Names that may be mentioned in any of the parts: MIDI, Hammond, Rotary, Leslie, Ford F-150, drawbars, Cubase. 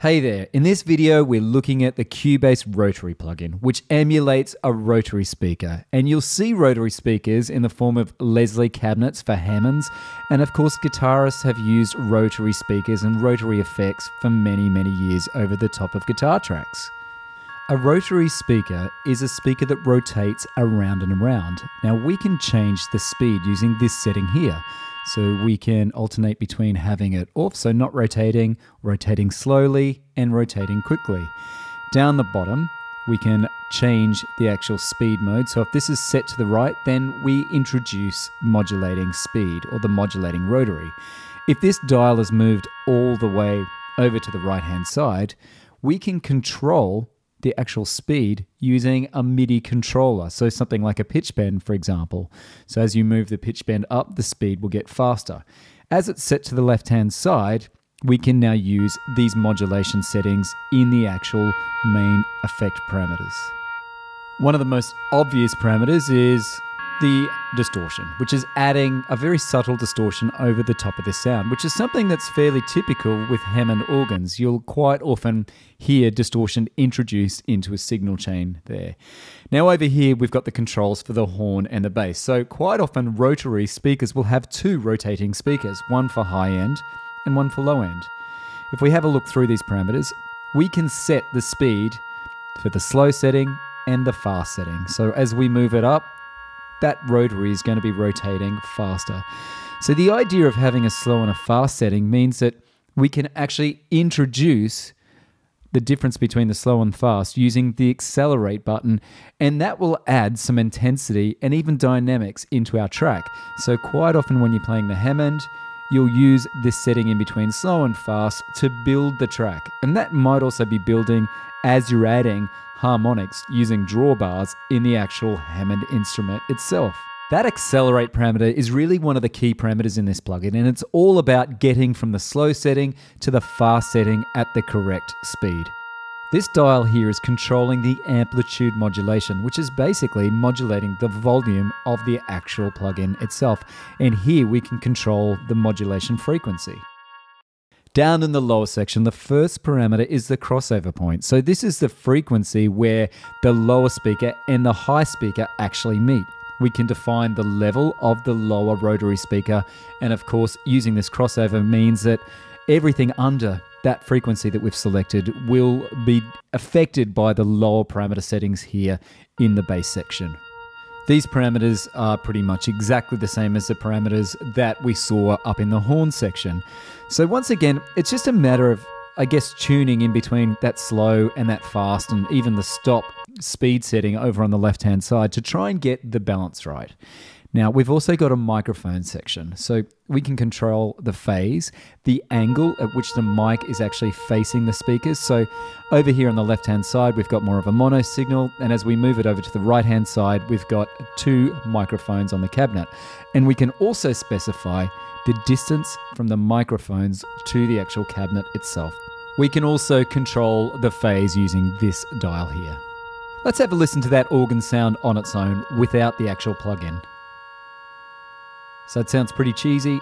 Hey there, in this video we're looking at the Cubase Rotary plugin, which emulates a rotary speaker. And you'll see rotary speakers in the form of Leslie cabinets for Hammonds, and of course guitarists have used rotary speakers and rotary effects for many, many years over the top of guitar tracks. A rotary speaker is a speaker that rotates around and around. Now we can change the speed using this setting here. So we can alternate between having it off, so not rotating, rotating slowly, and rotating quickly. Down the bottom, we can change the actual speed mode. So if this is set to the right, then we introduce modulating speed, or the modulating rotary. If this dial is moved all the way over to the right-hand side, we can control the actual speed using a MIDI controller, so something like a pitch bend, for example. So as you move the pitch bend up, the speed will get faster. As it's set to the left-hand side, we can now use these modulation settings in the actual main effect parameters. One of the most obvious parameters is the distortion, which is adding a very subtle distortion over the top of the sound, which is something that's fairly typical with Hammond organs. You'll quite often hear distortion introduced into a signal chain there. Now over here, we've got the controls for the horn and the bass. So quite often rotary speakers will have two rotating speakers, one for high end and one for low end. If we have a look through these parameters, we can set the speed for the slow setting and the fast setting. So as we move it up, that rotary is going to be rotating faster. So the idea of having a slow and a fast setting means that we can actually introduce the difference between the slow and fast using the accelerate button, and that will add some intensity and even dynamics into our track. So quite often when you're playing the Hammond, you'll use this setting in between slow and fast to build the track. And that might also be building as you're adding harmonics using drawbars in the actual Hammond instrument itself. That accelerate parameter is really one of the key parameters in this plugin, and it's all about getting from the slow setting to the fast setting at the correct speed. This dial here is controlling the amplitude modulation, which is basically modulating the volume of the actual plugin itself. And here we can control the modulation frequency. Down in the lower section, the first parameter is the crossover point. So this is the frequency where the lower speaker and the high speaker actually meet. We can define the level of the lower rotary speaker. And of course, using this crossover means that everything under that frequency that we've selected will be affected by the lower parameter settings here in the bass section. These parameters are pretty much exactly the same as the parameters that we saw up in the horn section. So once again, it's just a matter of, I guess, tuning in between that slow and that fast and even the stop speed setting over on the left-hand side to try and get the balance right. Now, we've also got a microphone section, so we can control the phase, the angle at which the mic is actually facing the speakers. So over here on the left-hand side, we've got more of a mono signal, and as we move it over to the right-hand side, we've got two microphones on the cabinet. And we can also specify the distance from the microphones to the actual cabinet itself. We can also control the phase using this dial here. Let's have a listen to that organ sound on its own without the actual plugin. So it sounds pretty cheesy.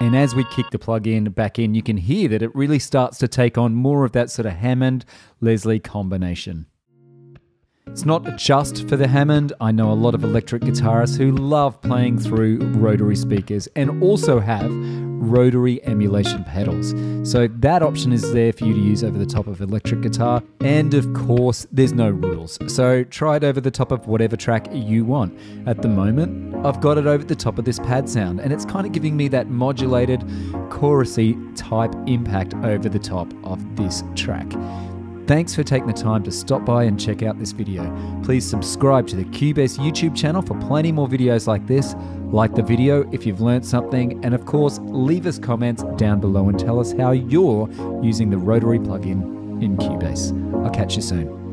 And as we kick the plugin back in, you can hear that it really starts to take on more of that sort of Hammond-Leslie combination. It's not just for the Hammond. I know a lot of electric guitarists who love playing through rotary speakers and also have rotary emulation pedals. So that option is there for you to use over the top of electric guitar. And of course, there's no rules. So try it over the top of whatever track you want. At the moment, I've got it over the top of this pad sound, and it's kind of giving me that modulated, chorusy type impact over the top of this track. Thanks for taking the time to stop by and check out this video. Please subscribe to the Cubase YouTube channel for plenty more videos like this. Like the video if you've learned something, and of course, leave us comments down below and tell us how you're using the Rotary plugin in Cubase. I'll catch you soon.